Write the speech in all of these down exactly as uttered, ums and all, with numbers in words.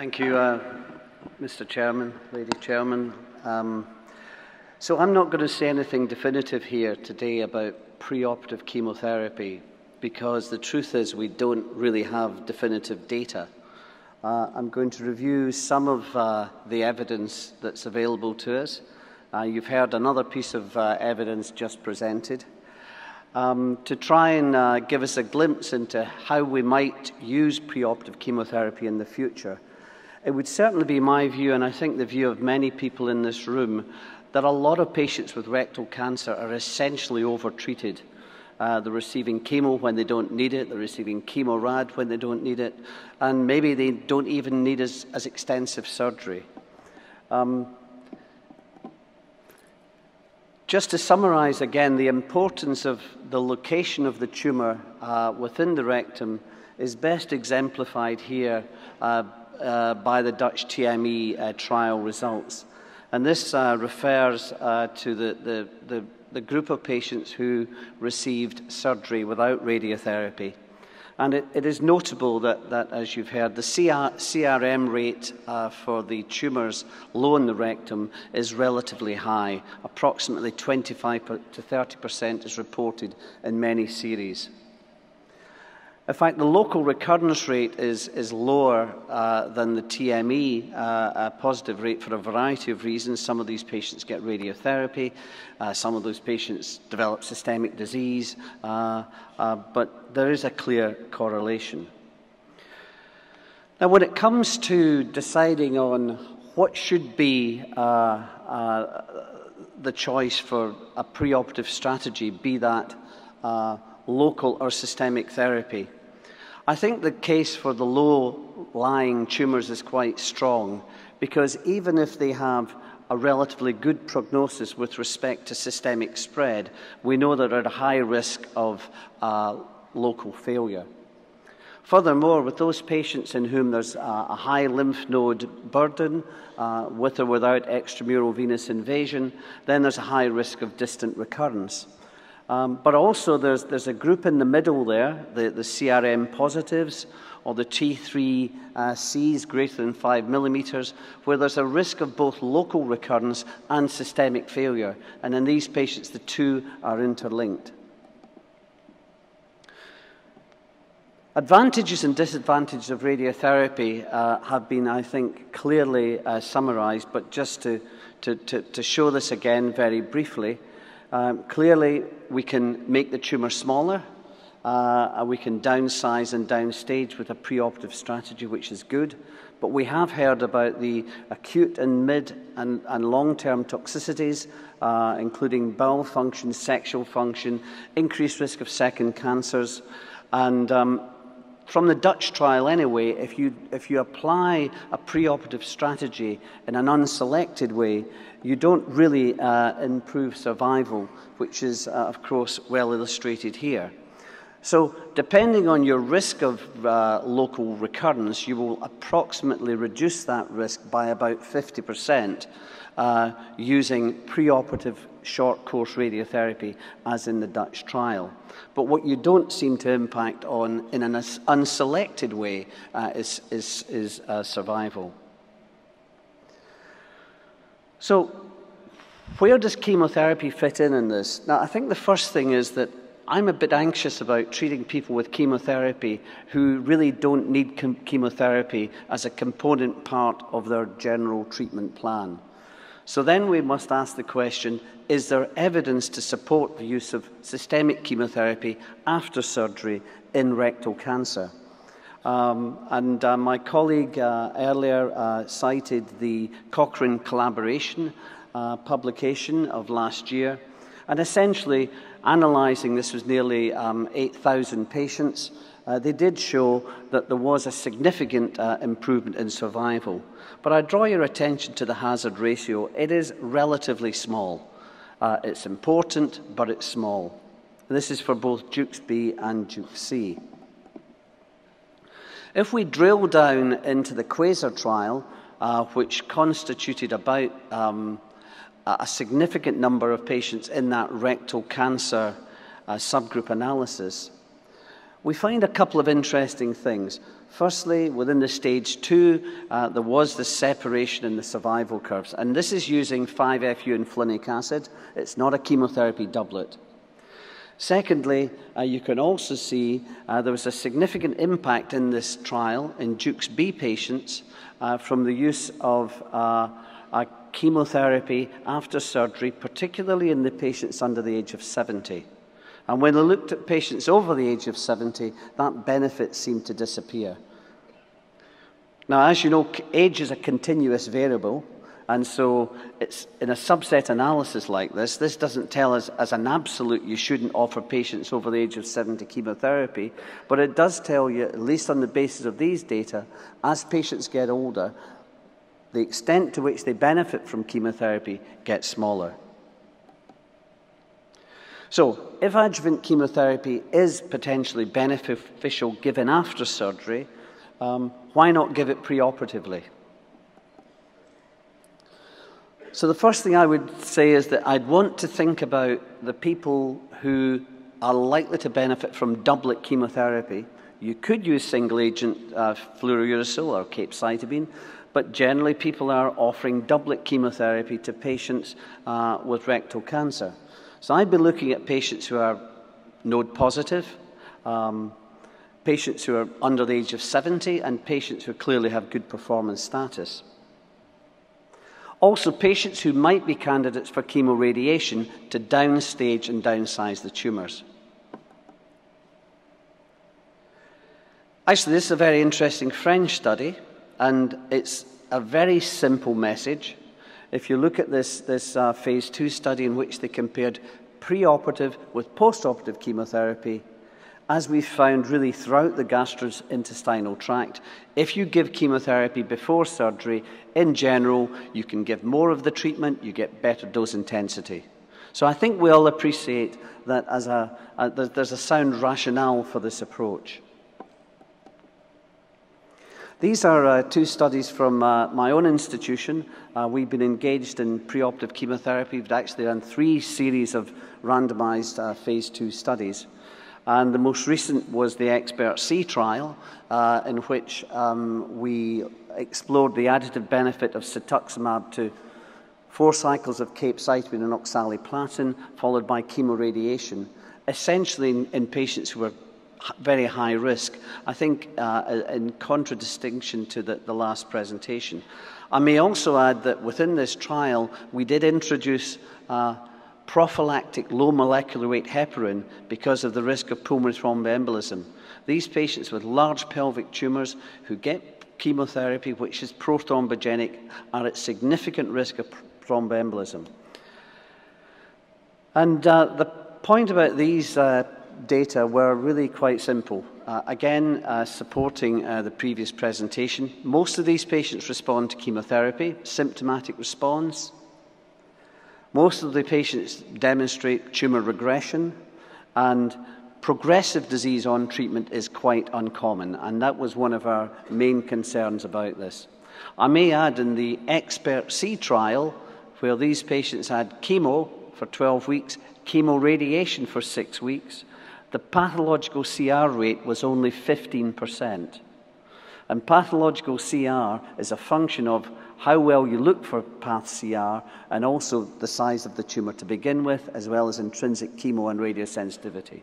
Thank you, uh, Mister Chairman, Lady Chairman. Um, so I'm not going to say anything definitive here today about preoperative chemotherapy, because the truth is we don't really have definitive data. Uh, I'm going to review some of uh, the evidence that's available to us. Uh, you've heard another piece of uh, evidence just presented um, to try and uh, give us a glimpse into how we might use preoperative chemotherapy in the future. It would certainly be my view, and I think the view of many people in this room, that a lot of patients with rectal cancer are essentially overtreated. Uh, they're receiving chemo when they don't need it. They're receiving chemorad when they don't need it. And maybe they don't even need as, as extensive surgery. Um, just to summarize again, the importance of the location of the tumor uh, within the rectum is best exemplified here uh, uh, by the Dutch T M E uh, trial results. And this uh, refers uh, to the, the, the the group of patients who received surgery without radiotherapy. And it, it is notable that, that, as you've heard, the C R M rate uh, for the tumours low in the rectum is relatively high. Approximately twenty-five to thirty percent is reported in many series. In fact, the local recurrence rate is, is lower uh, than the T M E, uh, a positive rate for a variety of reasons. Some of these patients get radiotherapy. Uh, some of those patients develop systemic disease. Uh, uh, but there is a clear correlation. Now, when it comes to deciding on what should be uh, uh, the choice for a preoperative strategy, be that uh, local or systemic therapy, I think the case for the low-lying tumours is quite strong, because even if they have a relatively good prognosis with respect to systemic spread, we know they're at a high risk of uh, local failure. Furthermore, with those patients in whom there's a high lymph node burden, uh, with or without extramural venous invasion, then there's a high risk of distant recurrence. Um, but also, there's, there's a group in the middle there, the, the C R M positives, or the T three Cs greater than five millimeters, where there's a risk of both local recurrence and systemic failure. And in these patients, the two are interlinked. Advantages and disadvantages of radiotherapy uh, have been, I think, clearly uh, summarized. But just to, to, to, to show this again very briefly, Um, clearly, we can make the tumour smaller, uh, and we can downsize and downstage with a preoperative strategy, which is good. But we have heard about the acute and mid and, and long-term toxicities, uh, including bowel function, sexual function, increased risk of second cancers. And um, from the Dutch trial anyway, if you, if you apply a preoperative strategy in an unselected way, you don't really uh, improve survival, which is, uh, of course, well illustrated here. So, depending on your risk of uh, local recurrence, you will approximately reduce that risk by about fifty percent uh, using preoperative short course radiotherapy, as in the Dutch trial. But what you don't seem to impact on in an unselected way uh, is, is, is uh, survival. So, where does chemotherapy fit in in this? Now, I think the first thing is that I'm a bit anxious about treating people with chemotherapy who really don't need chemotherapy as a component part of their general treatment plan. So then we must ask the question, is there evidence to support the use of systemic chemotherapy after surgery in rectal cancer? Um, and uh, my colleague uh, earlier uh, cited the Cochrane Collaboration uh, publication of last year. And essentially, analysing this was nearly um, eight thousand patients, uh, they did show that there was a significant uh, improvement in survival. But I draw your attention to the hazard ratio. It is relatively small. Uh, it's important, but it's small. And this is for both Dukes B and Dukes C. If we drill down into the Quasar trial, uh, which constituted about um, a significant number of patients in that rectal cancer uh, subgroup analysis, we find a couple of interesting things. Firstly, within the stage two, uh, there was the separation in the survival curves. And this is using five F U and flinic acid. It's not a chemotherapy doublet. Secondly, uh, you can also see uh, there was a significant impact in this trial in Dukes B patients uh, from the use of uh, a chemotherapy after surgery, particularly in the patients under the age of seventy. And when they looked at patients over the age of seventy, that benefit seemed to disappear. Now, as you know, age is a continuous variable, and so it's in a subset analysis like this, this doesn't tell us as an absolute you shouldn't offer patients over the age of seventy chemotherapy, but it does tell you, at least on the basis of these data, as patients get older, the extent to which they benefit from chemotherapy gets smaller. So, if adjuvant chemotherapy is potentially beneficial given after surgery, um, why not give it preoperatively? So the first thing I would say is that I'd want to think about the people who are likely to benefit from doublet chemotherapy. You could use single-agent uh, fluorouracil or capecitabine, but generally people are offering doublet chemotherapy to patients uh, with rectal cancer. So I'd be looking at patients who are node positive, um, patients who are under the age of seventy, and patients who clearly have good performance status. Also, patients who might be candidates for chemoradiation to downstage and downsize the tumors. Actually, this is a very interesting French study, and it's a very simple message. If you look at this, this uh, phase two study in which they compared preoperative with postoperative chemotherapy, as we found really throughout the gastrointestinal tract, if you give chemotherapy before surgery, in general, you can give more of the treatment, you get better dose intensity. So I think we all appreciate that as a, uh, there's a sound rationale for this approach. These are uh, two studies from uh, my own institution. Uh, we've been engaged in preoperative chemotherapy. We've actually done three series of randomized uh, phase two studies. And the most recent was the EXPERT-C trial, uh, in which um, we explored the additive benefit of cetuximab to four cycles of capecitabine and oxaliplatin, followed by chemoradiation, essentially in, in patients who were very high risk, I think, uh, in contradistinction to the, the last presentation. I may also add that within this trial, we did introduce uh, prophylactic low molecular weight heparin because of the risk of pulmonary thromboembolism. These patients with large pelvic tumors who get chemotherapy, which is prothrombogenic, are at significant risk of thromboembolism. And uh, the point about these uh, data were really quite simple. Uh, again, uh, supporting uh, the previous presentation, most of these patients respond to chemotherapy, symptomatic response. Most of the patients demonstrate tumor regression, and progressive disease on treatment is quite uncommon, and that was one of our main concerns about this. I may add, in the EXPERT-C trial, where these patients had chemo for twelve weeks, chemoradiation for six weeks, the pathological C R rate was only fifteen percent. And pathological C R is a function of how well you look for path C R and also the size of the tumor to begin with, as well as intrinsic chemo and radiosensitivity.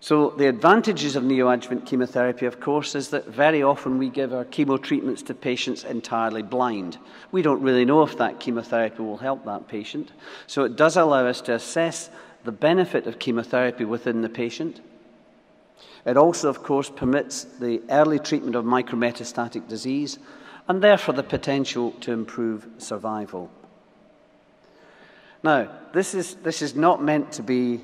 So the advantages of neoadjuvant chemotherapy, of course, is that very often we give our chemo treatments to patients entirely blind. We don't really know if that chemotherapy will help that patient. So it does allow us to assess the benefit of chemotherapy within the patient. It also, of course, permits the early treatment of micrometastatic disease and therefore the potential to improve survival. Now, this is, this is not meant to be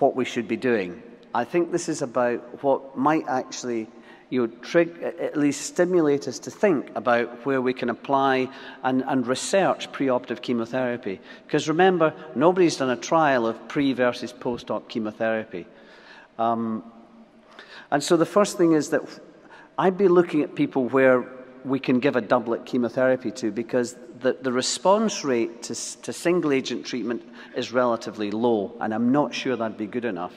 what we should be doing. I think this is about what might actually, you know, trigger, at least stimulate us to think about where we can apply and, and research preoperative chemotherapy. Because remember, nobody's done a trial of pre versus post-op chemotherapy. Um, and so the first thing is that I'd be looking at people where we can give a doublet chemotherapy to, because the, the response rate to, to single-agent treatment is relatively low, and I'm not sure that'd be good enough.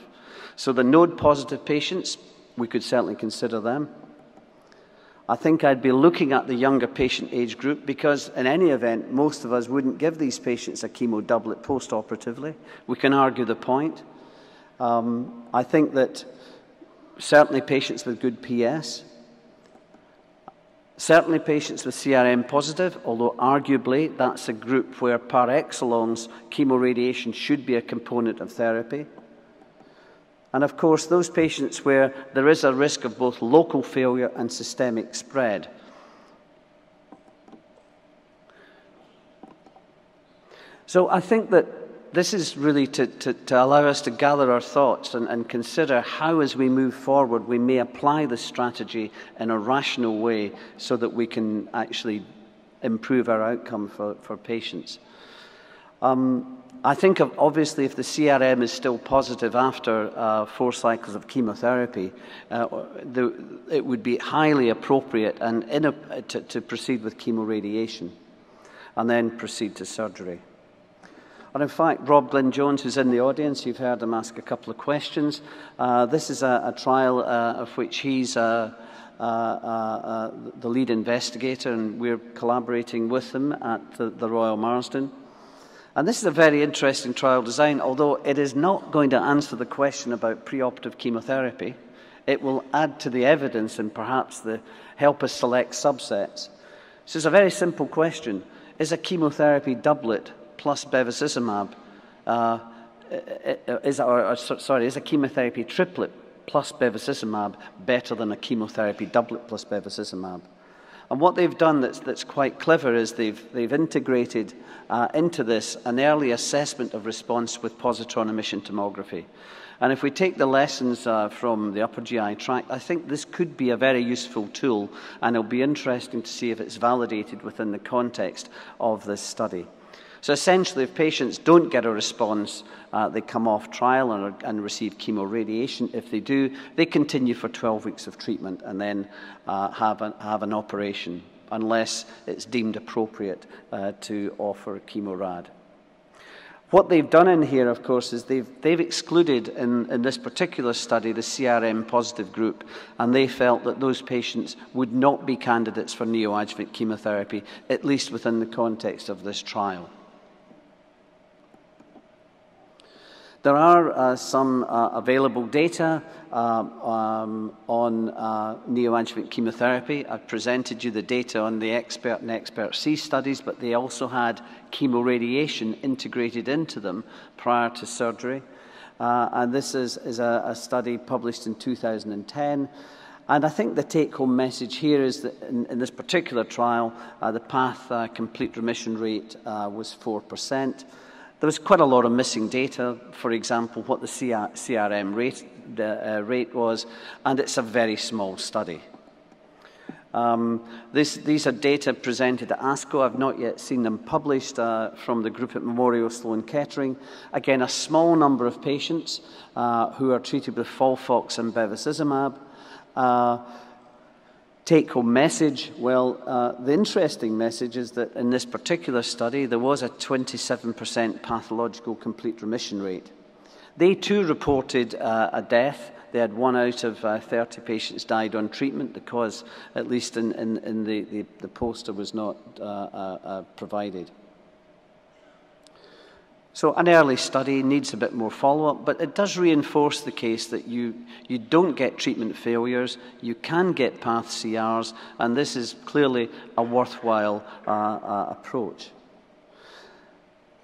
So the node-positive patients, we could certainly consider them. I think I'd be looking at the younger patient age group, because in any event, most of us wouldn't give these patients a chemo doublet post-operatively. We can argue the point. Um, I think that certainly patients with good P S, certainly patients with C R M positive, although arguably that's a group where par excellence chemoradiation should be a component of therapy. And of course, those patients where there is a risk of both local failure and systemic spread. So I think that this is really to, to, to allow us to gather our thoughts and, and consider how, as we move forward, we may apply this strategy in a rational way so that we can actually improve our outcome for, for patients. Um, I think of obviously if the C R M is still positive after uh, four cycles of chemotherapy, uh, the, it would be highly appropriate and in a, to, to proceed with chemoradiation and then proceed to surgery. And in fact, Rob Glynn-Jones, who's in the audience, you've heard him ask a couple of questions. Uh, this is a, a trial uh, of which he's uh, uh, uh, the lead investigator, and we're collaborating with him at the, the Royal Marsden. And this is a very interesting trial design, although it is not going to answer the question about preoperative chemotherapy. It will add to the evidence and perhaps the help us select subsets. So it's a very simple question. Is a chemotherapy doublet plus bevacizumab, uh, is, or, or, sorry, is a chemotherapy triplet plus bevacizumab better than a chemotherapy doublet plus bevacizumab? And what they've done that's, that's quite clever is they've, they've integrated uh, into this an early assessment of response with positron emission tomography. And if we take the lessons uh, from the upper G I tract, I think this could be a very useful tool, and it'll be interesting to see if it's validated within the context of this study. So essentially, if patients don't get a response, uh, they come off trial and, are, and receive chemoradiation. If they do, they continue for twelve weeks of treatment and then uh, have, an, have an operation, unless it's deemed appropriate uh, to offer chemorad. What they've done in here, of course, is they've, they've excluded in, in this particular study the C R M positive group, and they felt that those patients would not be candidates for neoadjuvant chemotherapy, at least within the context of this trial. There are uh, some uh, available data uh, um, on uh, neoadjuvant chemotherapy. I've presented you the data on the EXPERT and EXPERT-C studies, but they also had chemoradiation integrated into them prior to surgery. Uh, and this is, is a, a study published in two thousand ten. And I think the take-home message here is that in, in this particular trial, uh, the path uh, complete remission rate uh, was four percent. There was quite a lot of missing data, for example, what the C R M rate, the, uh, rate was, and it's a very small study. Um, this, these are data presented at ASCO. I've not yet seen them published uh, from the group at Memorial Sloan Kettering. Again, a small number of patients uh, who are treated with Folfox and bevacizumab. Uh, Take-home message, well, uh, the interesting message is that in this particular study, there was a twenty-seven percent pathological complete remission rate. They too reported uh, a death. They had one out of uh, thirty patients died on treatment. The cause, at least in, in, in the, the, the poster, was not uh, uh, provided. So an early study needs a bit more follow-up, but it does reinforce the case that you, you don't get treatment failures, you can get path C Rs, and this is clearly a worthwhile uh, uh, approach.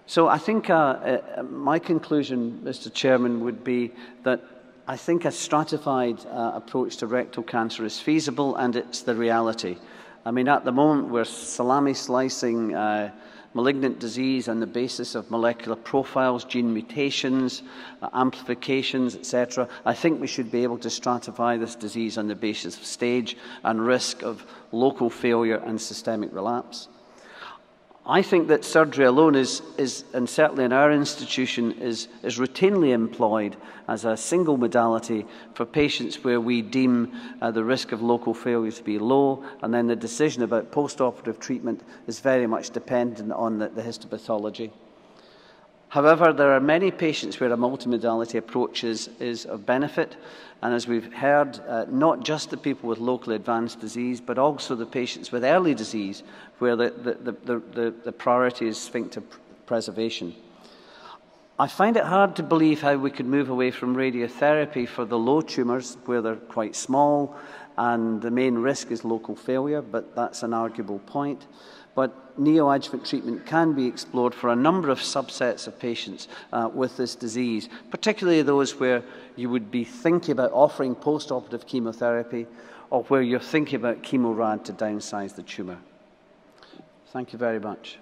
So I think uh, uh, my conclusion, Mister Chairman, would be that I think a stratified uh, approach to rectal cancer is feasible, and it's the reality. I mean, at the moment, we're salami slicing uh, malignant disease on the basis of molecular profiles, gene mutations, uh, amplifications, et cetera. I think we should be able to stratify this disease on the basis of stage and risk of local failure and systemic relapse. I think that surgery alone is, is, and certainly in our institution, is, is routinely employed as a single modality for patients where we deem uh, the risk of local failure to be low, and then the decision about post-operative treatment is very much dependent on the, the histopathology. However, there are many patients where a multimodality approach is, is of benefit, and as we've heard, uh, not just the people with locally advanced disease, but also the patients with early disease, where the, the, the, the, the priority is sphincter preservation. I find it hard to believe how we could move away from radiotherapy for the low tumours, where they're quite small, and the main risk is local failure, but that's an arguable point. But neoadjuvant treatment can be explored for a number of subsets of patients uh, with this disease, particularly those where you would be thinking about offering post-operative chemotherapy or where you're thinking about chemorad to downsize the tumour. Thank you very much.